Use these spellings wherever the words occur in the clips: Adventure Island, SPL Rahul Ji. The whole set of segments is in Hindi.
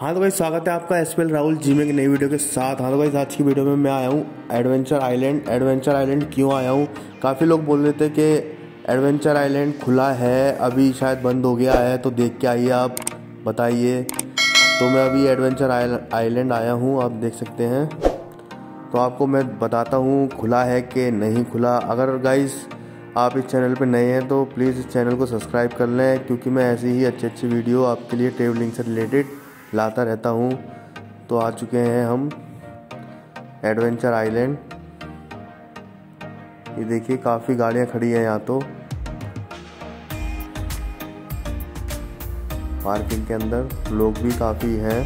हाँ तो भाई स्वागत है आपका एसपीएल राहुल जी में एक नई वीडियो के साथ। हाँ तो भाई आज की वीडियो में मैं आया हूँ एडवेंचर आइलैंड। क्यों आया हूँ? काफ़ी लोग बोल रहे थे कि एडवेंचर आइलैंड खुला है, अभी शायद बंद हो गया है, तो देख के आइए आप, बताइए। तो मैं अभी एडवेंचर आइलैंड आया हूँ, आप देख सकते हैं। तो आपको मैं बताता हूँ खुला है कि नहीं खुला। अगर गाइज़ आप इस चैनल पर नए हैं तो प्लीज़ इस चैनल को सब्सक्राइब कर लें, क्योंकि मैं ऐसी ही अच्छी अच्छी वीडियो आपके लिए ट्रेवलिंग से रिलेटेड लाता रहता हूँ। तो आ चुके हैं हम एडवेंचर आइलैंड। ये देखिए काफ़ी गाड़ियाँ खड़ी हैं यहाँ तो पार्किंग के अंदर। लोग भी काफ़ी हैं,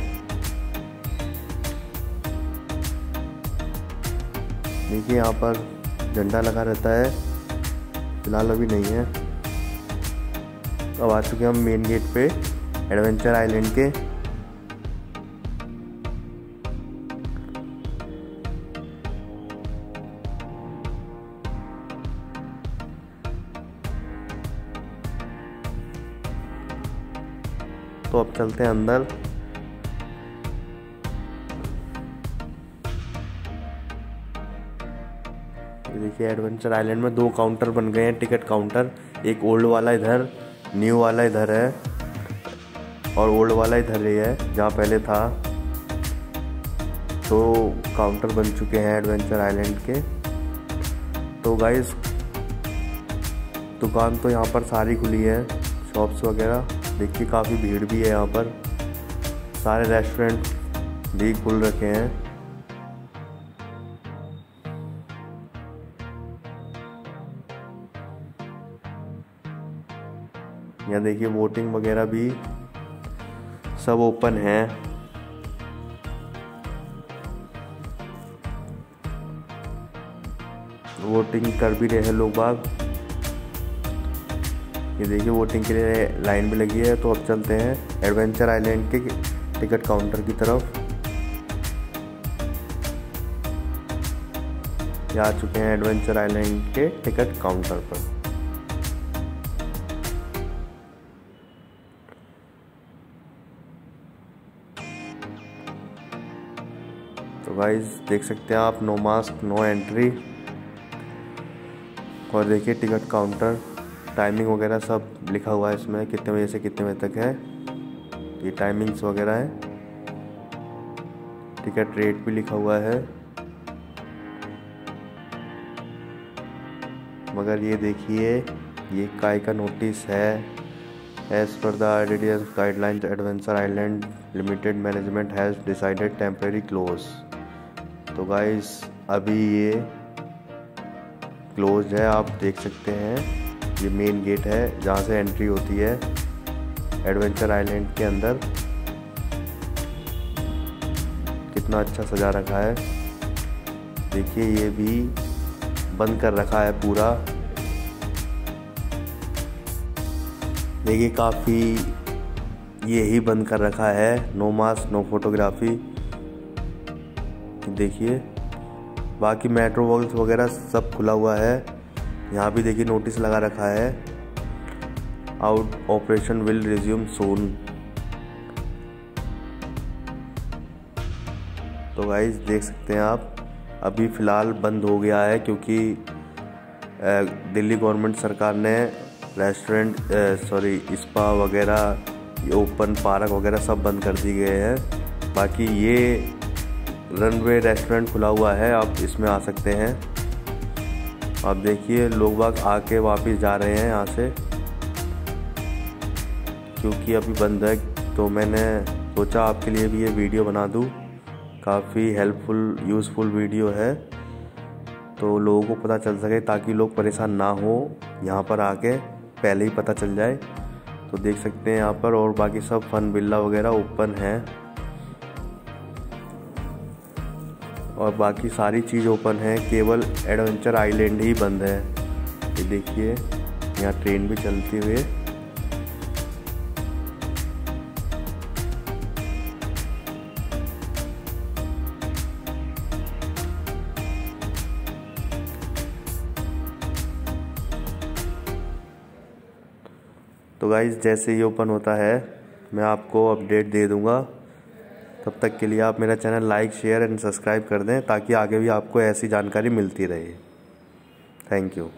देखिए यहाँ पर झंडा लगा रहता है, फिलहाल अभी नहीं है। अब आ चुके हैं हम मेन गेट पे एडवेंचर आइलैंड के। तो अब चलते हैं अंदर। देखिए एडवेंचर आइलैंड में दो काउंटर बन गए हैं, टिकट काउंटर। एक ओल्ड वाला इधर, न्यू वाला इधर है, और ओल्ड वाला इधर ही है जहाँ पहले था। तो काउंटर बन चुके हैं एडवेंचर आइलैंड के। तो गाइस दुकान तो यहाँ पर सारी खुली है, शॉप्स वगैरह। देखिए काफ़ी भीड़ भी है यहाँ पर, सारे रेस्टोरेंट भी खुल रखे हैं। यहाँ देखिए वोटिंग वगैरह भी सब ओपन है। वोटिंग कर भी रहे हैं लोग बाग। ये देखिए वोटिंग के लिए लाइन भी लगी है। तो अब चलते हैं एडवेंचर आइलैंड के टिकट काउंटर की तरफ। आ चुके हैं एडवेंचर आइलैंड के टिकट काउंटर पर। तो गाइस देख सकते हैं आप, नो मास्क नो एंट्री। और देखिए टिकट काउंटर, टाइमिंग वगैरह सब लिखा हुआ है इसमें, कितने बजे से कितने बजे तक है, ये टाइमिंग्स वगैरह है। टिकट रेट भी लिखा हुआ है। मगर ये देखिए ये काय का नोटिस है। As per the RDDS guidelines adventure island limited management has decided temporary close. तो गाइस अभी ये क्लोज है, आप देख सकते हैं। ये मेन गेट है जहाँ से एंट्री होती है एडवेंचर आइलैंड के अंदर। कितना अच्छा सजा रखा है, देखिए ये भी बंद कर रखा है पूरा। देखिए काफ़ी ये ही बंद कर रखा है, नो मास्क नो फोटोग्राफी। देखिए बाकी मेट्रो वॉल्स वगैरह सब खुला हुआ है। यहाँ भी देखिए नोटिस लगा रखा है, out operation will resume soon. तो गाइस देख सकते हैं आप, अभी फ़िलहाल बंद हो गया है, क्योंकि दिल्ली गवर्नमेंट सरकार ने रेस्टोरेंट स्पा वगैरह, ओपन पार्क वगैरह सब बंद कर दिए गए हैं। बाकी ये रनवे रेस्टोरेंट खुला हुआ है, आप इसमें आ सकते हैं। आप देखिए लोग बाग आके वापस जा रहे हैं यहाँ से, क्योंकि अभी बंद है। तो मैंने सोचा आपके लिए भी ये वीडियो बना दूँ, काफ़ी हेल्पफुल यूज़फुल वीडियो है, तो लोगों को पता चल सके, ताकि लोग परेशान ना हो, यहाँ पर आके पहले ही पता चल जाए। तो देख सकते हैं यहाँ पर, और बाकी सब फन बिल्ला वगैरह ओपन है, और बाकी सारी चीज़ ओपन है, केवल एडवेंचर आइलैंड ही बंद है। ये देखिए यहाँ ट्रेन भी चलती हुई। तो गाइस जैसे ही ओपन होता है मैं आपको अपडेट दे दूँगा। तब तक के लिए आप मेरा channel like, share and subscribe कर दें ताकि आगे भी आपको ऐसी जानकारी मिलती रहे। Thank you.